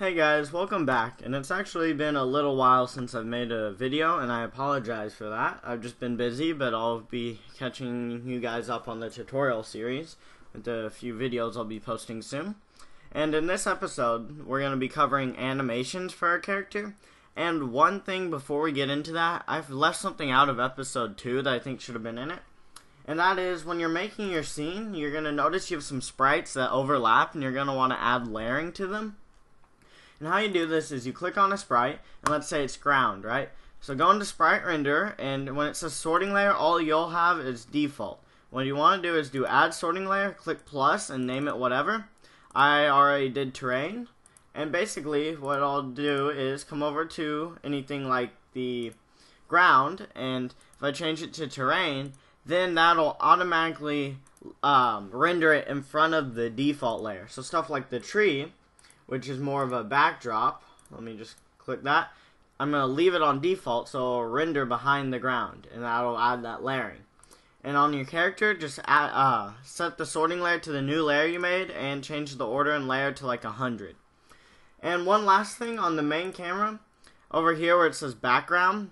Hey guys, welcome back, and it's actually been a little while since I've made a video, and I apologize for that. I've just been busy, but I'll be catching you guys up on the tutorial series with a few videos I'll be posting soon. And in this episode, we're going to be covering animations for our character. And one thing before we get into that, I've left something out of episode 2 that I think should have been in it. And that is, when you're making your scene, you're going to notice you have some sprites that overlap, and you're going to want to add layering to them. And how you do this is you click on a sprite, and let's say it's ground, right? So go into SpriteRenderer, and when it says sorting layer, all you'll have is default. What you want to do is do add sorting layer, click plus, and name it whatever. I already did terrain, and basically what I'll do is come over to anything like the ground, and if I change it to terrain, then that'll automatically render it in front of the default layer. So stuff like the tree, which is more of a backdrop. Let me just click that. I'm going to leave it on default, so it'll render behind the ground, and that'll add that layering. And on your character, just add, set the sorting layer to the new layer you made, and change the order and layer to like 100. And one last thing on the main camera, over here where it says background,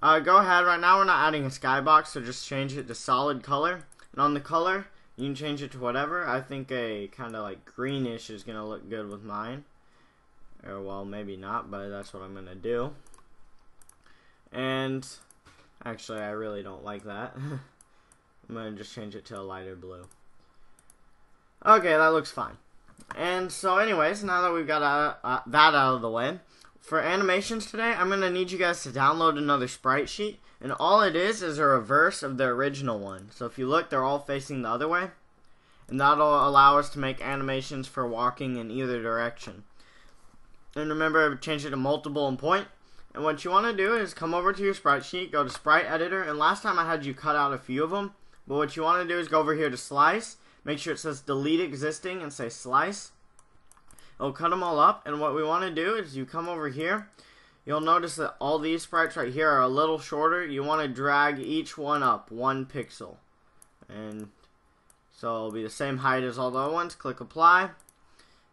go ahead, right now we're not adding a skybox, so just change it to solid color. And on the color, you can change it to whatever. I think a kind of like greenish is going to look good with mine. Or well, maybe not, but that's what I'm going to do. And actually, I really don't like that. I'm going to just change it to a lighter blue. Okay, that looks fine. And so anyways, now that we've got that out of the way, for animations today, I'm going to need you guys to download another sprite sheet. And all it is a reverse of the original one. So if you look, they're all facing the other way. And that'll allow us to make animations for walking in either direction. And remember, change it to multiple and point. And what you want to do is come over to your sprite sheet, go to sprite editor. And last time I had you cut out a few of them. But what you want to do is go over here to slice. Make sure it says delete existing and say slice. It'll cut them all up. And what we want to do is you come over here. You'll notice that all these sprites right here are a little shorter. You want to drag each one up 1 pixel. And so it'll be the same height as all the other ones. Click apply.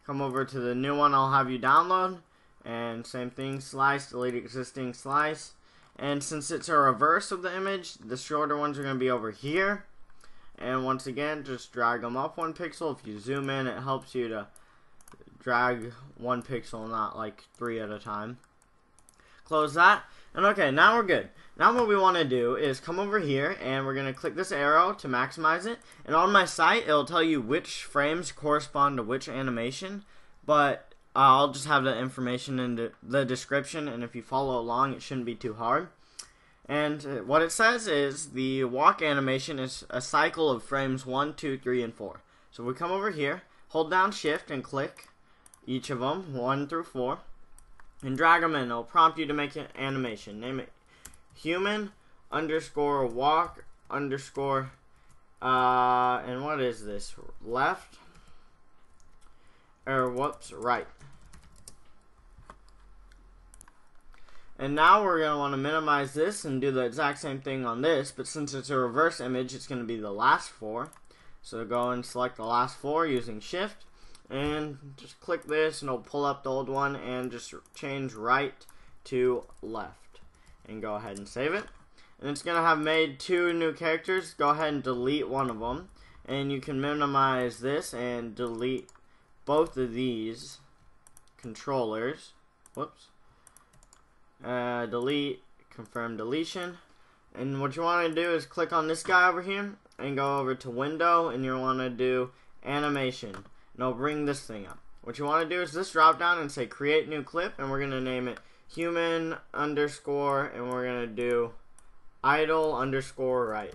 Come over to the new one I'll have you download. And same thing, slice, delete existing, slice. And since it's a reverse of the image, the shorter ones are going to be over here. And once again, just drag them up 1 pixel. If you zoom in, it helps you to drag 1 pixel, not like 3 at a time. Close that, and okay, now we're good. Now what we want to do is come over here, and we're going to click this arrow to maximize it, and on my site, it'll tell you which frames correspond to which animation, but I'll just have the information in the description, and if you follow along, it shouldn't be too hard. And what it says is the walk animation is a cycle of frames 1, 2, 3, and 4. So we come over here, hold down shift, and click each of them, 1 through 4. And drag them in. It'll prompt you to make an animation. Name it human underscore walk underscore and what is this? Left or whoops, right. And now we're going to want to minimize this and do the exact same thing on this, but since it's a reverse image, it's going to be the last 4. So go and select the last 4 using shift. And just click this, and it'll pull up the old one, and just change right to left. And go ahead and save it. And it's going to have made 2 new characters. Go ahead and delete one of them. And you can minimize this and delete both of these controllers. Whoops. Delete, confirm deletion. And what you want to do is click on this guy over here, and go over to window, and you'll want to do animation. And I'll bring this thing up. What you want to do is this drop down and say create new clip, and we're going to name it human underscore, and we're going to do idle underscore right.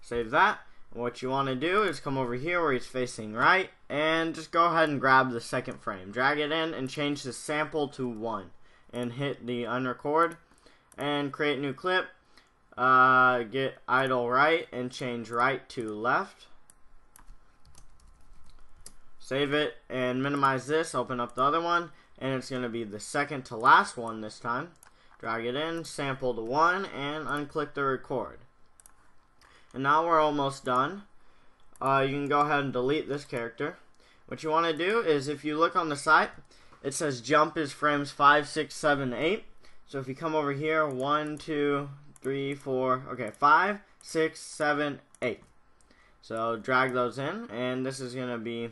Save that. And what you want to do is come over here where he's facing right, and just go ahead and grab the second frame. Drag it in and change the sample to 1. And hit the unrecord. And create new clip. Get idle right and change right to left. Save it and minimize this, open up the other one, and it's going to be the second to last one this time. Drag it in, sample to 1, and unclick the record. And now we're almost done. You can go ahead and delete this character. What you want to do is, if you look on the site, it says jump is frames 5, 6, 7, 8. So if you come over here, 1, 2, 3, 4, okay, 5, 6, 7, 8. So drag those in, and this is going to be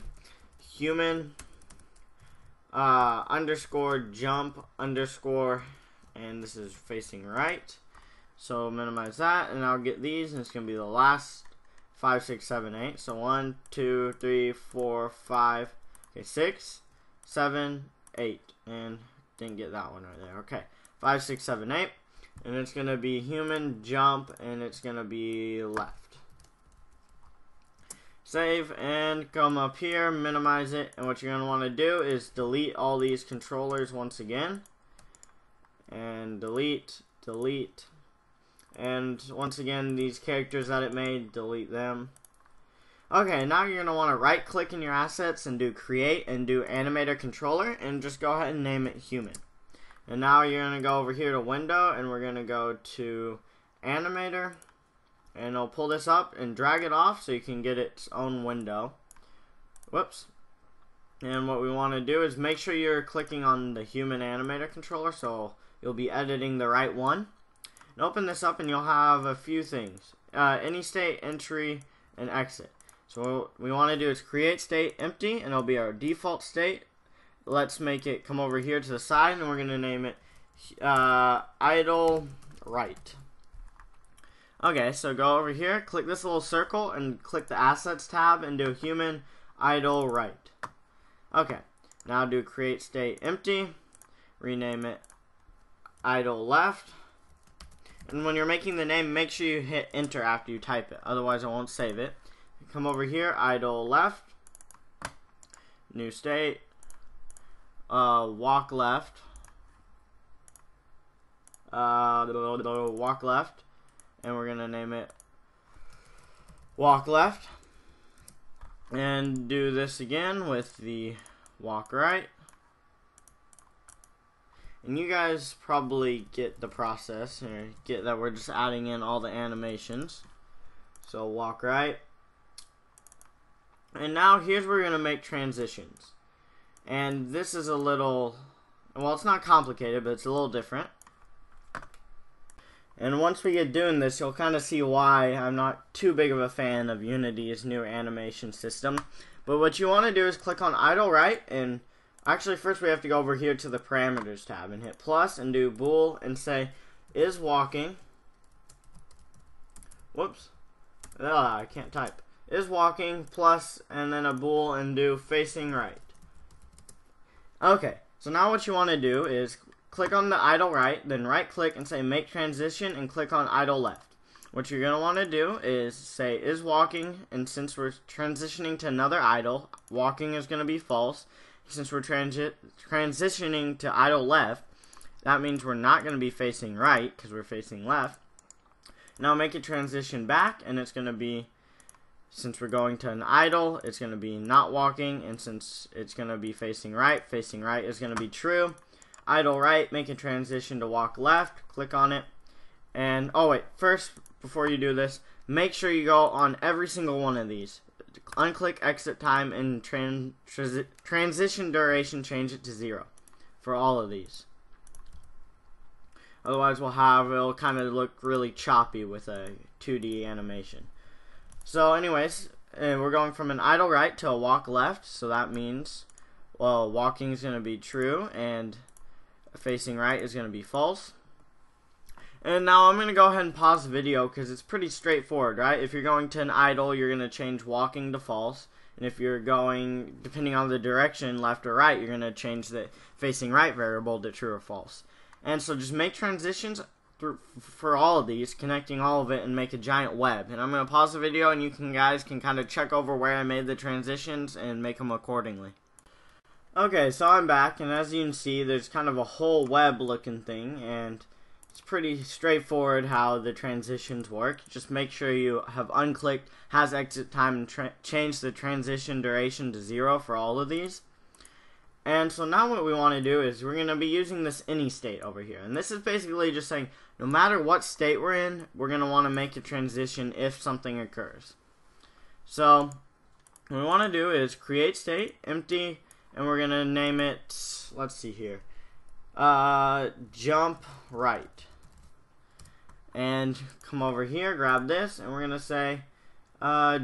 human underscore jump underscore, and this is facing right. So minimize that, and I'll get these, and it's going to be the last 5, 6, 7, 8. So 1, 2, 3, 4, 5, okay, 6, 7, 8. And didn't get that one right there. Okay, 5, 6, 7, 8. And it's going to be human jump, and it's going to be left. Save, and come up here, minimize it. And what you're going to want to do is delete all these controllers once again. And delete, delete. And once again, these characters that it made, delete them. Okay, now you're going to want to right click in your assets and do create and do animator controller, and just go ahead and name it human. And now you're going to go over here to window, and we're going to go to animator, and I'll pull this up and drag it off so you can get its own window. Whoops. And what we want to do is make sure you're clicking on the human animator controller, so you'll be editing the right one. And open this up, and you'll have a few things. Any state, entry, and exit. So what we want to do is create state empty, and it'll be our default state. Let's make it come over here to the side, and we're going to name it idle right. Okay, so go over here, click this little circle, and click the assets tab, and do human idle right. Okay, now do create state empty, rename it idle left. And when you're making the name, make sure you hit enter after you type it, otherwise I won't save it. Come over here, idle left, new state, walk left, walk left, and we're gonna name it walk left, and do this again with the walk right. And you guys probably get the process, or get that we're just adding in all the animations. So walk right. And now here's where we're going to make transitions. And this is a little, well, it's not complicated, but it's a little different. And once we get doing this, you'll kind of see why I'm not too big of a fan of Unity's new animation system. But what you want to do is click on idle right, and actually, first we have to go over here to the parameters tab and hit plus and do bool and say is walking. Whoops. I can't type. Is walking plus and then a bool and do facing right. Okay, so now what you want to do is click on the idle right, then right click and say make transition and click on idle left. What you're going to want to do is say is walking, and since we're transitioning to another idle, walking is going to be false. Since we're transitioning to idle left, that means we're not going to be facing right because we're facing left. Now make it transition back, and it's going to be, since we're going to an idle, it's going to be not walking, and since it's going to be facing right is going to be true. Idle right, make it transition to walk left, click on it, and oh wait, first before you do this, make sure you go on every single one of these. Unclick exit time and transition duration, change it to 0 for all of these. Otherwise we'll have, it'll kind of look really choppy with a 2D animation. So anyways, we're going from an idle right to a walk left, so that means, well, walking is going to be true and facing right is going to be false. And now I'm going to go ahead and pause the video because it's pretty straightforward, right? If you're going to an idle, you're going to change walking to false. And if you're going, depending on the direction, left or right, you're going to change the facing right variable to true or false. And so just make transitions for all of these, connecting all of it, and make a giant web. And I'm going to pause the video, and you guys can kind of check over where I made the transitions and make them accordingly. Okay, so I'm back, and as you can see, there's kind of a whole web looking thing, and it's pretty straightforward how the transitions work. Just make sure you have unclicked, has exit time, and change the transition duration to 0 for all of these. And so now what we want to do is we're going to be using this any state over here. And this is basically just saying no matter what state we're in, we're going to want to make a transition if something occurs. So what we want to do is create state empty, and we're gonna name it, let's see here, jump right, and come over here, grab this, and we're gonna say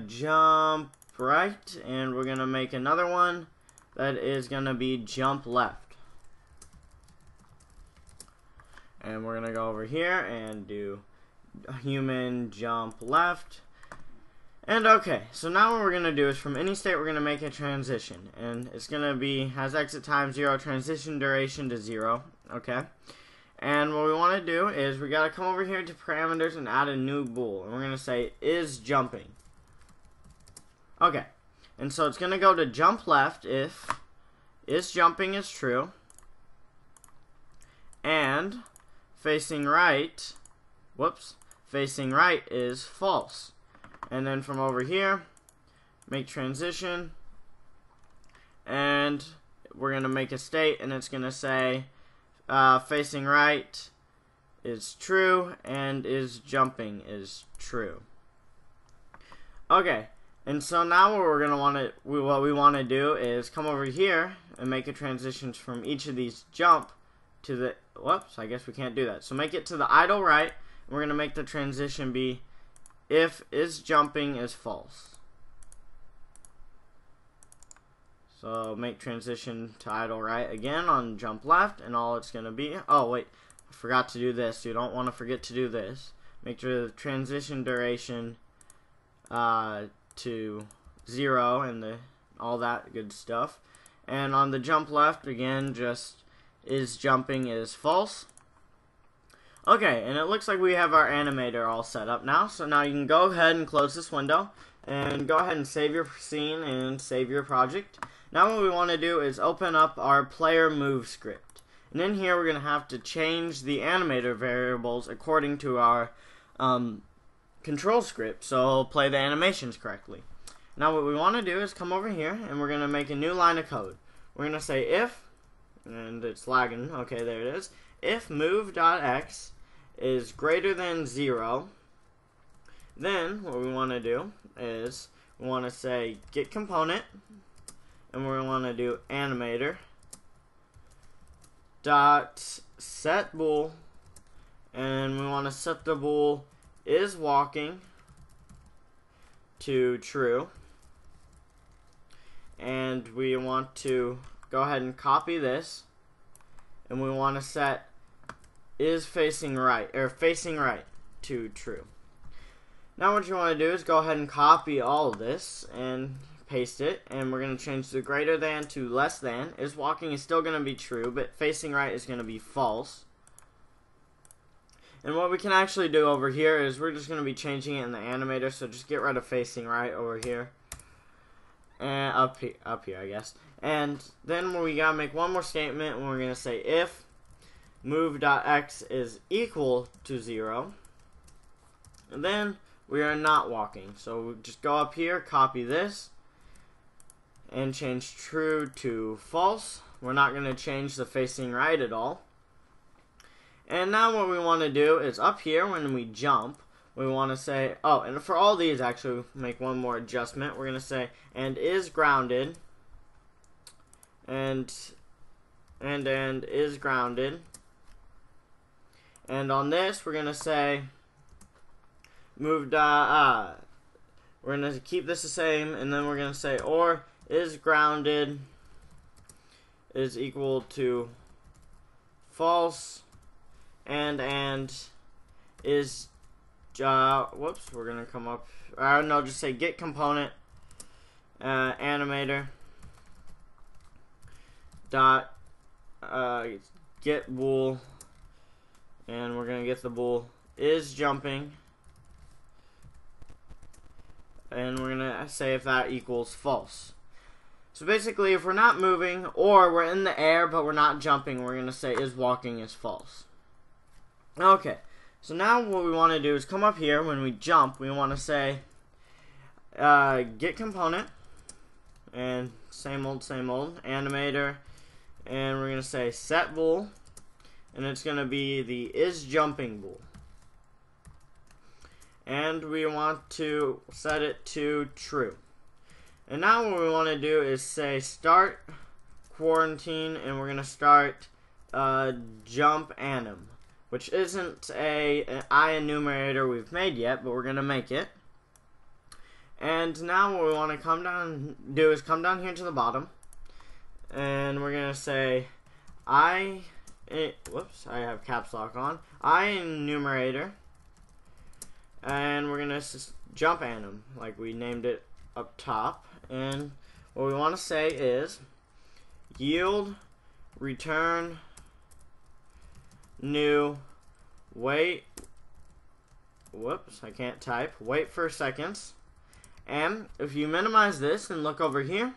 jump right, and we're gonna make another one that is gonna be jump left, and we're gonna go over here and do human jump left. And okay, so now what we're going to do is from any state we're going to make a transition, and it's going to be has exit time 0, transition duration to 0, okay? And what we want to do is we got to come over here to parameters and add a new bool, and we're going to say is jumping. Okay, and so it's going to go to jump left if is jumping is true, and facing right, whoops, facing right is false. And then from over here, make transition, and we're going to make a state, and it's going to say facing right is true and is jumping is true. Okay, and so now what we're going to want to do is come over here and make a transition from each of these jump to the, whoops, I guess we can't do that. So make it to the idle right, and we're going to make the transition be if is jumping is false. So make transition to idle right again on jump left, and all it's going to be, oh wait, I forgot to do this. You don't want to forget to do this. Make sure the transition duration to 0 and the all that good stuff. And on the jump left again, just is jumping is false. Okay, and it looks like we have our animator all set up now, so now you can go ahead and close this window and go ahead and save your scene and save your project. Now what we want to do is open up our player move script, and in here we're going to have to change the animator variables according to our control script, so it'll play the animations correctly. Now what we want to do is come over here and we're going to make a new line of code. We're going to say if, and it's lagging, okay there it is, if move.x is greater than 0, then what we want to do is we want to say GetComponent, and we want to do Animator dot SetBool, and we want to set the bool is walking to true, and we want to go ahead and copy this, and we want to set is facing right, or facing right to true. Now what you want to do is go ahead and copy all of this and paste it, and we're going to change the greater than to less than. Is walking is still going to be true, but facing right is going to be false. And what we can actually do over here is we're just going to be changing it in the animator, so just get rid of facing right over here and up here I guess. And then we gotta make one more statement, and we're gonna say if move.x is equal to 0, and then we are not walking. So we'll just go up here, copy this, and change true to false. We're not gonna change the facing right at all. And now what we want to do is up here when we jump, we want to say, oh, and for all these actually make one more adjustment. We're going to say and is grounded, and is grounded, and on this we're going to say we're going to keep this the same, and then we're going to say or is grounded is equal to false, and is whoops, we're gonna come up, no, just say get component animator dot get bool, and we're gonna get the bool is jumping, and we're gonna say if that equals false. So basically if we're not moving or we're in the air but we're not jumping, we're gonna say is walking is false. Okay, so now what we want to do is come up here when we jump, we want to say get component, and same old animator, and we're going to say set bool, and it's going to be the is jumping bool, and we want to set it to true. And now what we want to do is say start quarantine, and we're going to start jump anim, which isn't an IEnumerator we've made yet, but we're going to make it. And now what we want to come down here to the bottom, and we're going to say I have caps lock on, IEnumerator, and we're going to jump anim like we named it up top. And what we want to say is yield return new wait for seconds. And if you minimize this and look over here,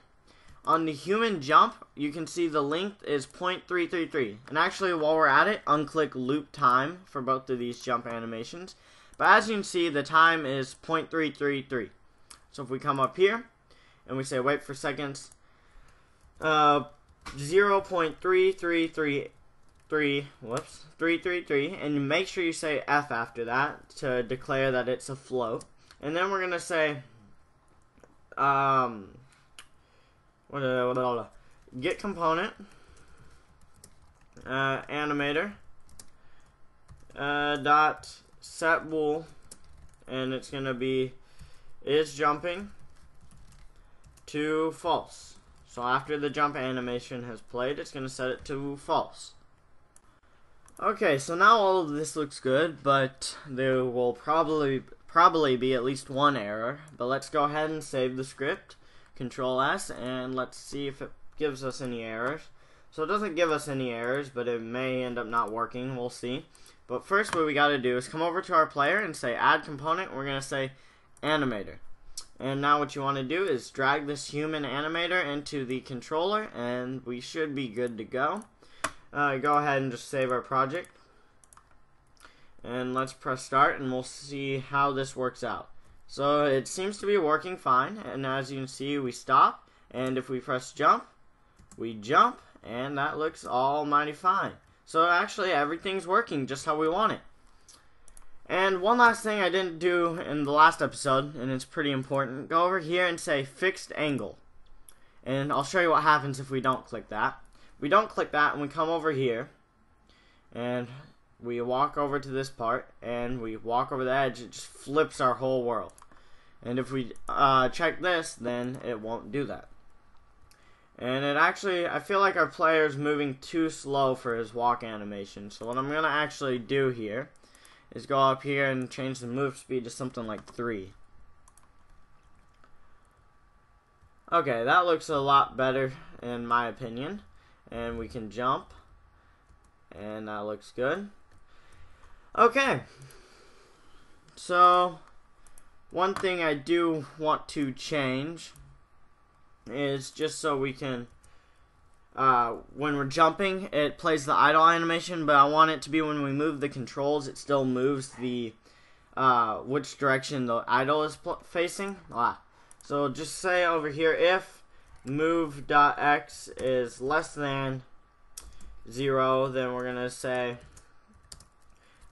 on the human jump, you can see the length is 0.333. And actually, while we're at it, unclick loop time for both of these jump animations. But as you can see, the time is 0.333. So if we come up here and we say wait for seconds, 0.333, and make sure you say F after that to declare that it's a float. And then we're gonna say get component animator dot SetBool, and it's gonna be is jumping to false. So after the jump animation has played, it's gonna set it to false. Okay, so now all of this looks good, but there will probably be at least one error. But let's go ahead and save the script, Control S, and let's see if it gives us any errors. So it doesn't give us any errors, but it may end up not working, we'll see. But first what we gotta do is come over to our player and say add component. We're gonna say animator. And now what you want to do is drag this human animator into the controller, and we should be good to go. Go ahead and just save our project, and let's press start, and we'll see how this works out. So it seems to be working fine, and as you can see, we stop, and if we press jump, we jump, and that looks almighty fine. So actually everything's working just how we want it. And one last thing I didn't do in the last episode, and it's pretty important. Go over here and say fixed angle, and I'll show you what happens if we don't click that. We don't click that, and we come over here, and we walk over to this part, and we walk over the edge. It just flips our whole world. And if we check this, then it won't do that. And it actually, I feel like our player's moving too slow for his walk animation. So what I'm gonna actually do here is go up here and change the move speed to something like 3. Okay, that looks a lot better in my opinion. And we can jump, and that looks good. Okay, so one thing I do want to change is just so we can when we're jumping, it plays the idle animation, but I want it to be when we move the controls, it still moves the which direction the idle is facing. So just say over here, if move.x is less than 0, then we're gonna say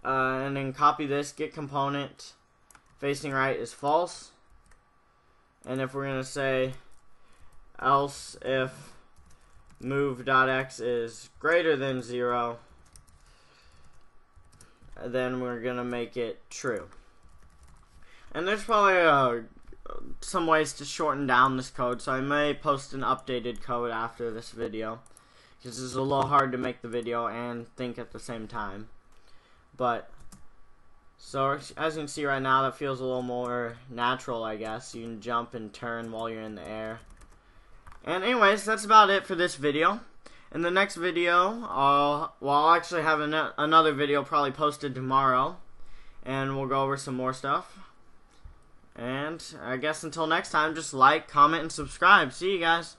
and then copy this, get component facing right is false. And if we're gonna say else if move.x is greater than 0, then we're gonna make it true. And there's probably some ways to shorten down this code, so I may post an updated code after this video, because it's a little hard to make the video and think at the same time. But so as you can see right now, that feels a little more natural, I guess. You can jump and turn while you're in the air. And anyways, that's about it for this video. In the next video, I'll actually have another video probably posted tomorrow, and we'll go over some more stuff. And I guess until next time, just like, comment, and subscribe. See you guys.